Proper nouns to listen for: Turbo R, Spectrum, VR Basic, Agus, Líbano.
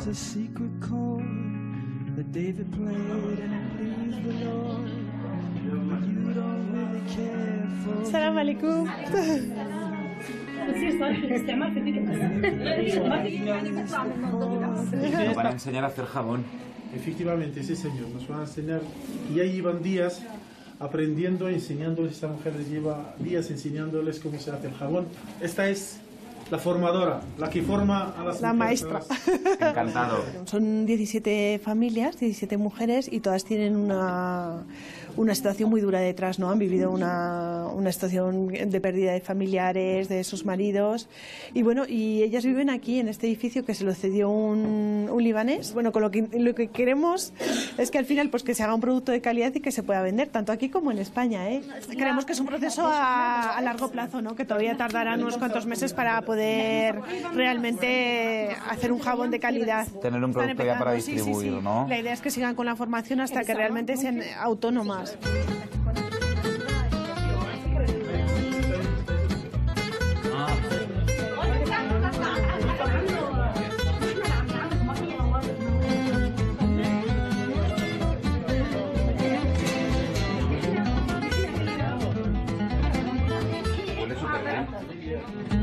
was a secret chord that David played and it pleased the Lord. But you don't really care for. Salam alaikum. Nos van a enseñar a hacer jabón. Efectivamente, sí señor, nos van a enseñar. Y ahí iban días aprendiendo, enseñándoles. Esta mujer les lleva días enseñándoles cómo se hace el jabón. Esta es la formadora, la que forma a las... La maestra. Encantado. Son 17 familias, 17 mujeres, y todas tienen una situación muy dura detrás, ¿no? Han vivido una situación de pérdida de familiares, de sus maridos, y bueno, y ellas viven aquí en este edificio que se lo cedió un libanés. Bueno, con lo que queremos es que al final pues que se haga un producto de calidad y que se pueda vender, tanto aquí como en España, ¿eh? Creemos que es un proceso a largo plazo, ¿no? Que todavía tardarán unos cuantos meses para poder realmente hacer un jabón de calidad. Tener un producto ya para distribuir, sí, sí. ¿No? La idea es que sigan con la formación hasta que realmente sean autónomas. ¿Cuál es su carrera?